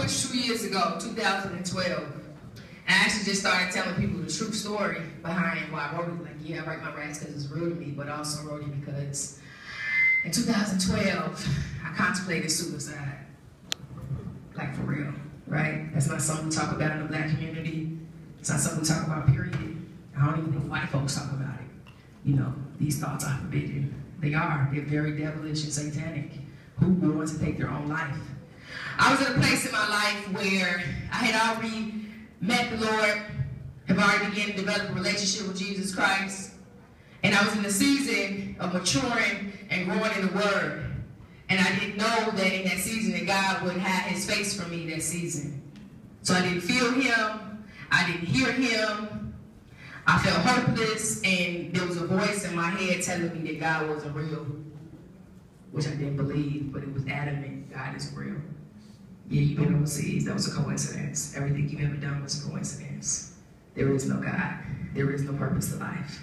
pushed 2 years ago, 2012. I actually just started telling people the true story behind why I wrote it. Like, yeah, I write my raps because it's real to me, but I also wrote it because in 2012, I contemplated suicide. Like, for real, right? That's not something we talk about in the Black community. It's not something we talk about, period. I don't even think white folks talk about it. You know, these thoughts are forbidden. They are. They're very devilish and satanic. Who would want to take their own life? I was in a place in my life where I had already met the Lord, have already begun to develop a relationship with Jesus Christ, and I was in a season of maturing and growing in the Word. And I didn't know that in that season that God would hide his face from me that season. So I didn't feel him, I didn't hear him, I felt hopeless, and there was a voice in my head telling me that God wasn't real, which I didn't believe, but it was adamant, God is real. Yeah, you've been overseas, that was a coincidence. Everything you've ever done was a coincidence. There is no God, there is no purpose to life.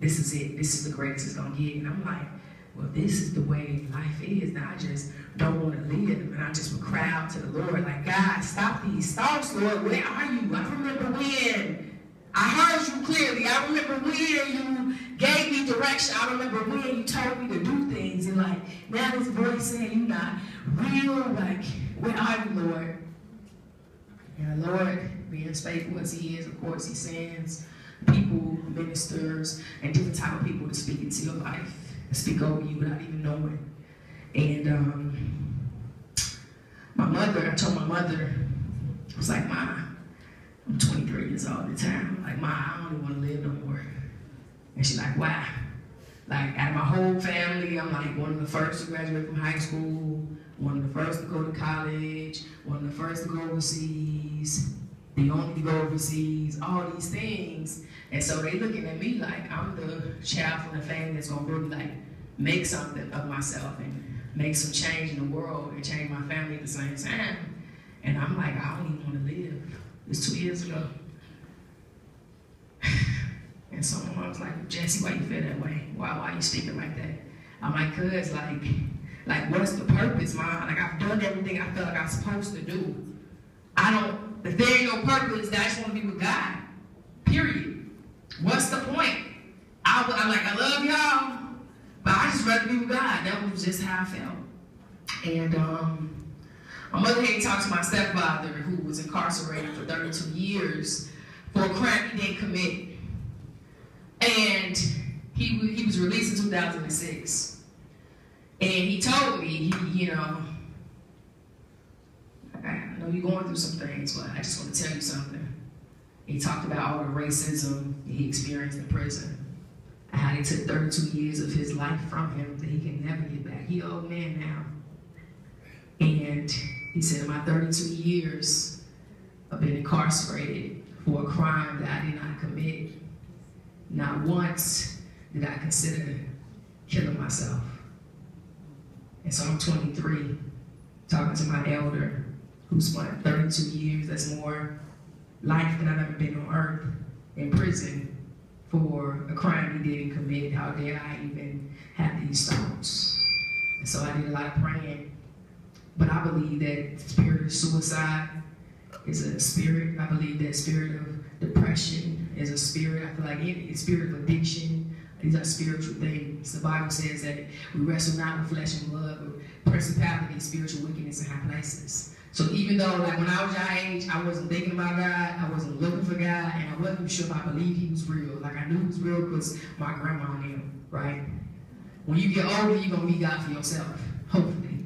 This is it, this is the greatest it's gonna get. And I'm like, well, this is the way life is. Now I just don't want to live, and I just would cry out to the Lord, like, God, stop these thoughts, Lord, where are you? I remember when I heard you clearly. I remember when you gave me direction. I remember when you told me to do things. And like, now this voice saying you're not real, like, where are you, Lord? And the Lord, being as faithful as he is, of course, he sends people, ministers, and different type of people to speak into your life, speak over you without even knowing. And my mother, I told my mother, I was like, Ma, I'm 23 years old at the time. I'm like, Ma, I don't even want to live no more. And she's like, why? Like, out of my whole family, I'm like one of the first to graduate from high school, one of the first to go to college, one of the first to go overseas, the only to go overseas, all these things. And so they looking at me like I'm the child from the family that's gonna really like make something of myself and make some change in the world and change my family at the same time. And I'm like, I don't even wanna live. It's 2 years ago. And so my mom's like, Jesse, why you feel that way? Why are you speaking like that? I'm like, cuz like what's the purpose, Mom? Like, I've done everything I felt like I'm supposed to do. If there ain't no purpose, then I just wanna be with God, period. What's the point? I'm like, I love y'all, but I just rather be with God. That was just how I felt. And my mother had talked to my stepfather, who was incarcerated for 32 years for a crime he didn't commit. And he was released in 2006. And he told me, you know, I know you're going through some things, but I just want to tell you something. He talked about all the racism he experienced in prison, and how they took 32 years of his life from him that he can never get back. He an old man now. And he said, my 32 years of being incarcerated for a crime that I did not commit, not once did I consider killing myself. And so I'm 23, talking to my elder, who spent 32 years, that's more life than I've ever been on earth, in prison for a crime he didn't commit. How dare I even have these thoughts? And so I did a lot of praying, but I believe that the spirit of suicide is a spirit. I believe that spirit of depression is a spirit. I feel like any spirit of addiction, these are spiritual things. The Bible says that we wrestle not with flesh and blood, but principalities, spiritual wickedness in high places. So even though, like, when I was your age, I wasn't thinking about God, I wasn't looking for God, and I wasn't sure if I believed he was real. Like, I knew he was real because my grandma knew, right? When you get older, you're going to meet God for yourself, hopefully.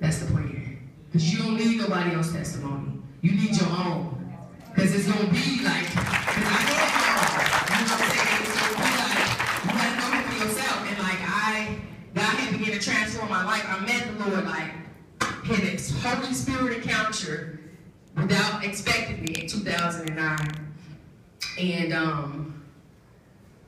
That's the plan. Because you don't need nobody else's testimony. You need your own. Because it's going to be like, because I know y'all, you know what I'm saying? It's going to be like, you got to know him for yourself. And like, God had began to transform my life. I met the Lord, like, had a Holy Spirit encounter without expecting me in 2009. And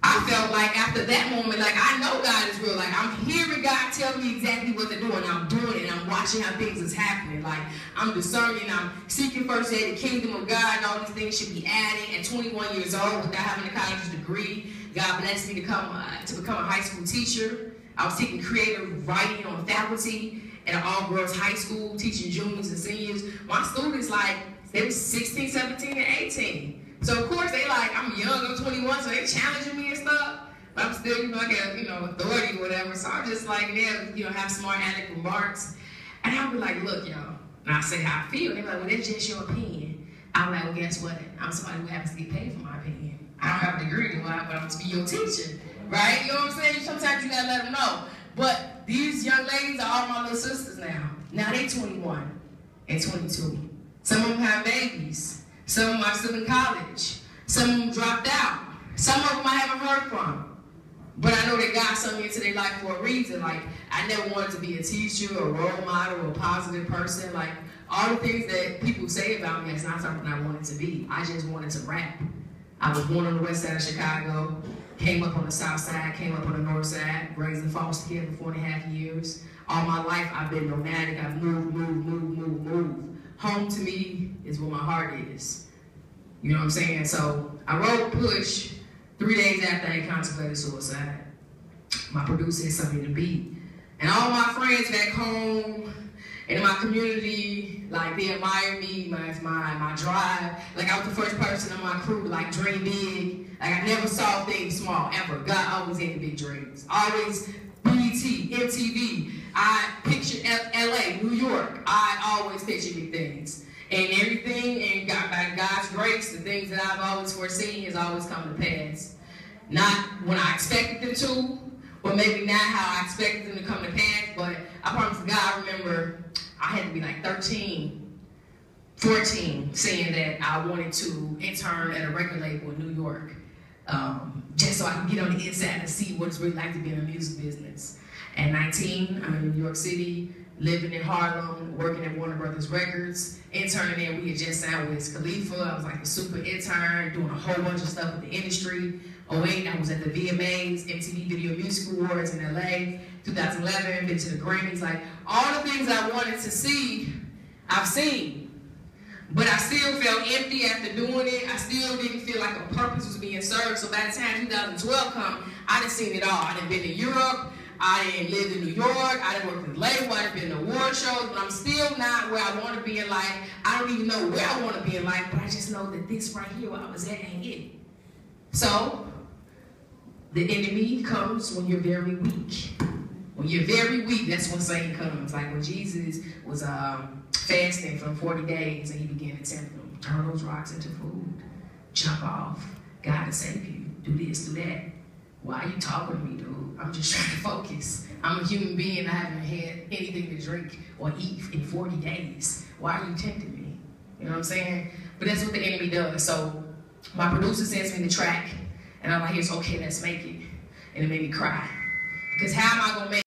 I felt like after that moment, like, I know God is real. Like, I'm hearing God tell me exactly what to do, and I'm doing it, and I'm watching how things is happening. Like, I'm discerning, I'm seeking first the kingdom of God, and all these things should be added. At 21 years old, without having a college degree, God blessed me to become a high school teacher. I was taking creative writing on faculty. at an all-girls high school teaching juniors and seniors. My students, like, they were 16, 17, and 18. So, of course, they like, I'm young, I'm 21, so they challenging me and stuff. But I'm still, you know, I got, you know, authority or whatever. So I'm just like, yeah, you know, have smart aleck remarks. And I'll be like, look, y'all. And I say how I feel. They're like, well, that's just your opinion. I'm like, well, guess what? I'm somebody who happens to get paid for my opinion. I don't have a degree in why, but I'm supposed to be your teacher, right? You know what I'm saying? Sometimes you gotta let them know. But these young ladies are all my little sisters now. Now they're 21 and 22. Some of them have babies. Some of them are still in college. Some of them dropped out. Some of them I haven't heard from. But I know that God sent me into their life for a reason. Like, I never wanted to be a teacher, a role model, a positive person. Like, all the things that people say about me, that's not something I wanted to be. I just wanted to rap. I was born on the west side of Chicago, came up on the south side, came up on the north side, raised and foster here for 4.5 years. All my life, I've been nomadic. I've moved. Home to me is where my heart is. You know what I'm saying? So I wrote Push 3 days after I contemplated suicide. My producer sent me the beat. And all my friends back home and in my community, like, they admire me, my drive. Like, I was the first person in my crew to, like, dream big. Like, I never saw things small, ever. God always had big dreams. Always BET, MTV. I pictured LA, New York. I always pictured big things. And everything, and God, by God's grace, the things that I've always foreseen has always come to pass. Not when I expected them to, or maybe not how I expected them to come to pass, but I promise God, I remember I had to be like 13, 14, saying that I wanted to intern at a record label in New York, just so I could get on the inside and see what it's really like to be in the music business. At 19, I'm in New York City, living in Harlem, working at Warner Brothers Records, interning there. We had just signed with Khalifa. I was like a super intern, doing a whole bunch of stuff with the industry. 2008, I was at the VMAs, MTV Video Music Awards in LA. 2011, been to the Grammys. Like, all the things I wanted to see, I've seen. But I still felt empty after doing it. I still didn't feel like a purpose was being served. So by the time 2012 come, I done seen it all. I done been to Europe. I didn't live in New York, I didn't work in the label, I didn't been to award shows, but I'm still not where I want to be in life. I don't even know where I want to be in life, but I just know that this right here where I was at ain't it. So, the enemy comes when you're very weak. When you're very weak, that's when Satan comes. Like when Jesus was fasting for 40 days and he began to tempt them, turn those rocks into food, jump off, God to save you, do this, do that. Why are you talking to me, dude? I'm just trying to focus. I'm a human being. I haven't had anything to drink or eat in 40 days. Why are you tempting me? You know what I'm saying? But that's what the enemy does. So my producer sends me the track, and I'm like, it's okay, let's make it. And it made me cry. Because how am I going to make